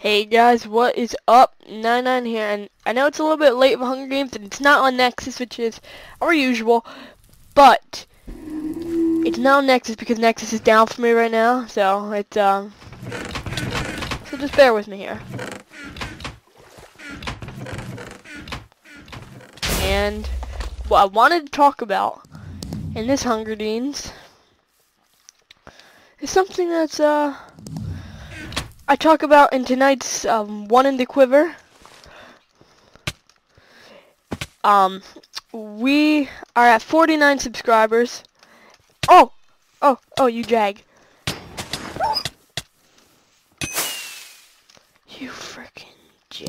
Hey guys, what is up? 99 here, and I know it's a little bit late for Hunger Games, and it's not on Nexus, which is our usual, but it's not on Nexus because Nexus is down for me right now, so it's, so just bear with me here. And what I wanted to talk about in this Hunger Games is something that's, I talk about in tonight's One in the Quiver. We are at 49 subscribers. Oh, you jag. You frickin' jag.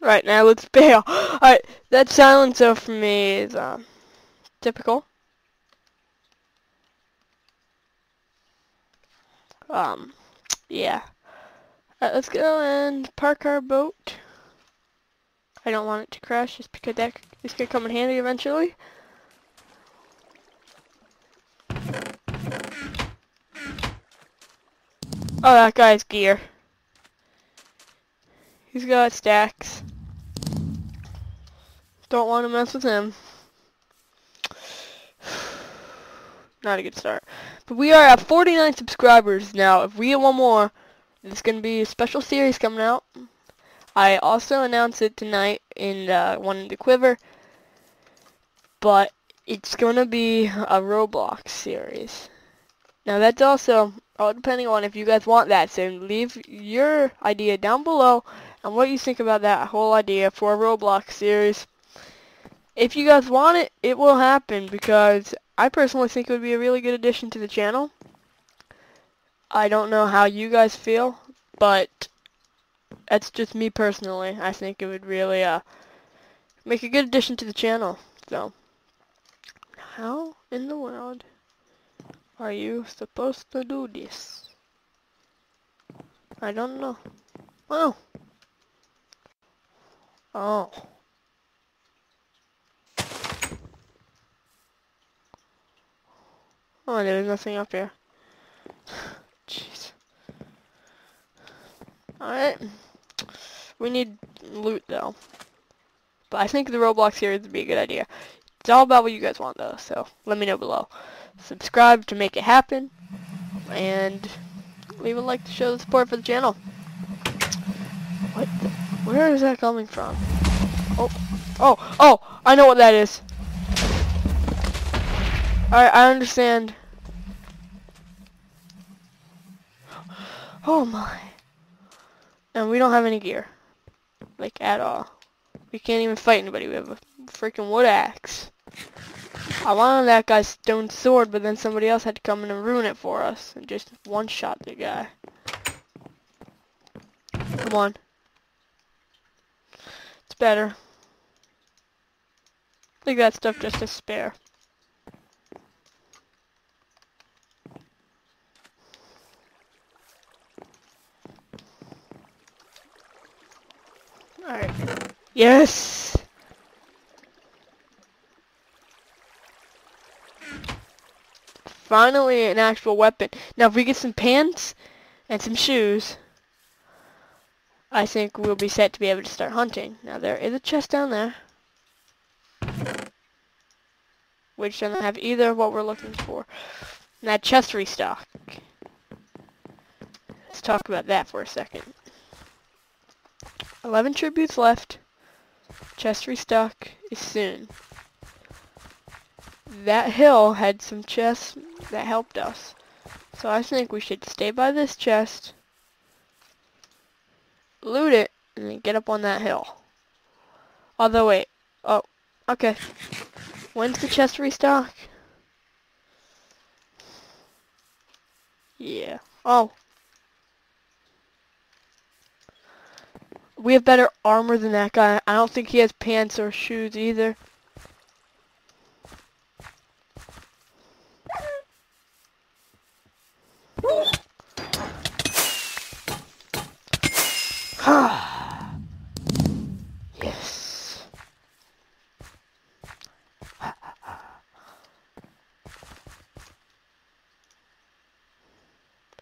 Right now, let's bail. Alright, that silencer for me is, typical. Yeah. Alright, let's go and park our boat. I don't want it to crash just because that is going to come in handy eventually. Oh, that guy's gear. He's got stacks. Don't want to mess with him. Not a good start. But we are at 49 subscribers now. If we get one more, there's going to be a special series coming out. I also announced it tonight in One in the Quiver. But it's going to be a Roblox series. Now that's also all depending on if you guys want that. So leave your idea down below and what you think about that whole idea for a Roblox series. If you guys want it, it will happen, because I personally think it would be a really good addition to the channel. I don't know how you guys feel, but that's just me personally. I think it would really make a good addition to the channel. So, how in the world are you supposed to do this? I don't know. Oh! Oh. Oh, there's nothing up here. Jeez. Alright. We need loot, though. But I think the Roblox series would be a good idea. It's all about what you guys want, though, so let me know below. Subscribe to make it happen, and leave a like to show the support for the channel. What the, where is that coming from? Oh, I know what that is. Alright, I understand. Oh my. And we don't have any gear. Like, at all. We can't even fight anybody. We have a freaking wood axe. I wanted that guy's stone sword, but then somebody else had to come in and ruin it for us. And just one-shot the guy. Come on. It's better. Leave that stuff just as spare. Alright. Yes! Finally an actual weapon. Now if we get some pants and some shoes, I think we'll be set to be able to start hunting. Now there is a chest down there, which doesn't have either of what we're looking for. And that chest restock. Let's talk about that for a second. 11 tributes left. Chest restock is soon. That hill had some chests that helped us. So I think we should stay by this chest, loot it, and then get up on that hill. Although wait, oh, okay. When's the chest restock? Yeah. Oh. We have better armor than that guy. I don't think he has pants or shoes either.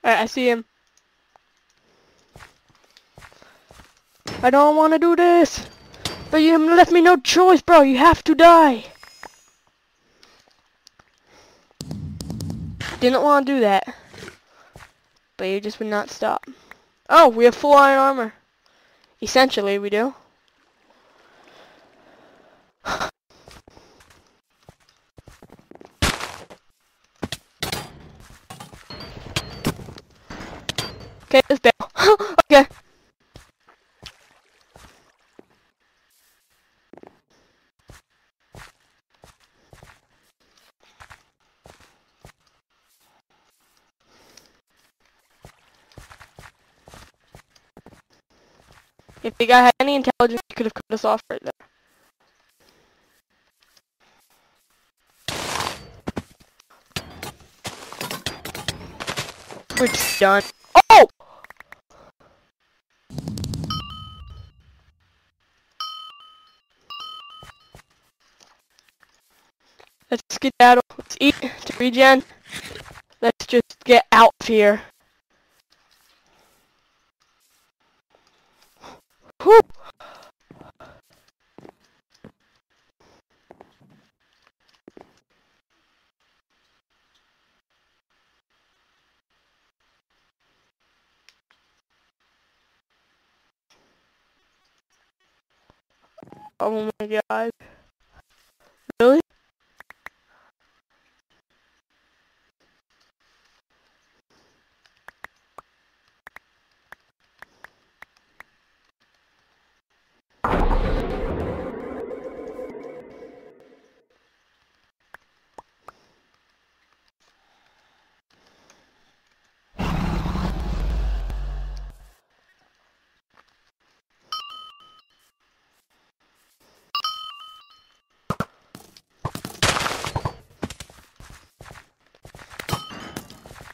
Alright, I see him. I don't want to do this. But you haven't left me no choice, bro. You have to die. Didn't want to do that. But you just would not stop. Oh, we have full iron armor. Essentially, we do. Okay, let's bail. Okay. If the guy had any intelligence, he could have cut us off right there. We're just done. Oh! Let's skedaddle. Let's eat to regen. Let's just get out of here. Woo! Oh my god. Really?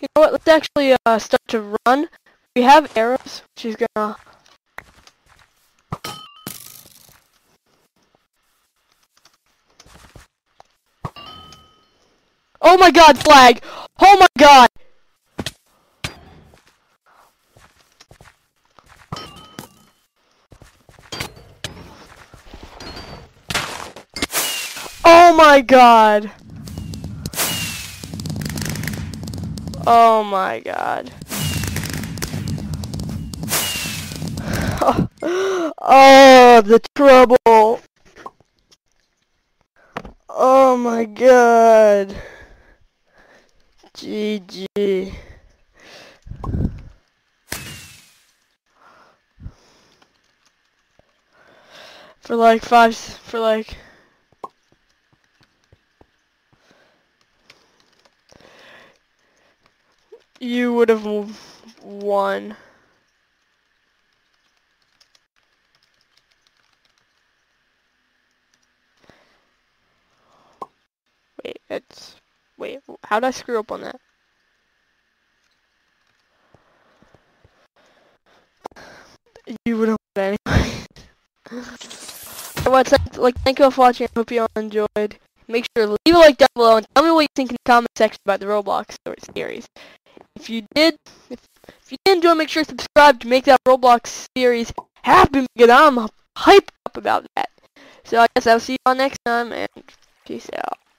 You know what, let's actually start to run. We have arrows, which is gonna... Oh my god, flag! Oh my god! Oh my god! Oh my god. Oh, the trouble. Oh my god. GG. For like you would have won. Wait, that's... Wait, how'd I screw up on that? You would have won anyway. Like, thank you all for watching. I hope you all enjoyed. Make sure to leave a like down below and tell me what you think in the comment section about the Roblox series. If you did enjoy, make sure to subscribe to make that Roblox series happen, because I'm hyped up about that. So I guess I'll see you all next time, and peace out.